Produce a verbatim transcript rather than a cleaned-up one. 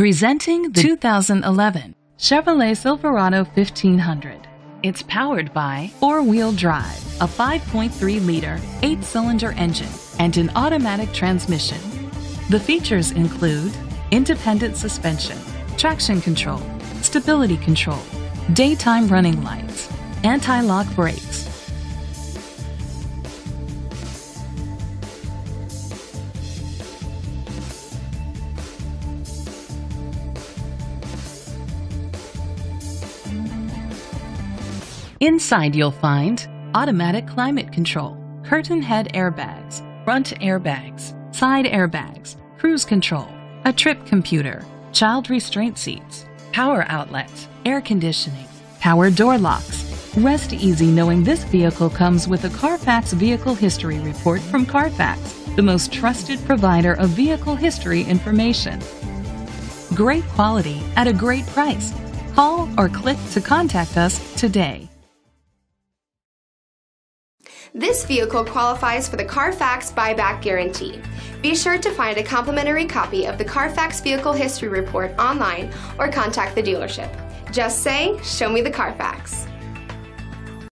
Presenting the two thousand eleven Chevrolet Silverado fifteen hundred. It's powered by four-wheel drive, a five point three liter, eight-cylinder engine, and an automatic transmission. The features include independent suspension, traction control, stability control, daytime running lights, anti-lock brakes. Inside you'll find automatic climate control, curtain head airbags, front airbags, side airbags, cruise control, a trip computer, child restraint seats, power outlets, air conditioning, power door locks. Rest easy knowing this vehicle comes with a Carfax Vehicle History Report from Carfax, the most trusted provider of vehicle history information. Great quality at a great price. Call or click to contact us today. This vehicle qualifies for the Carfax buyback guarantee. Be sure to find a complimentary copy of the Carfax Vehicle History Report online or contact the dealership. Just say, "Show me the Carfax."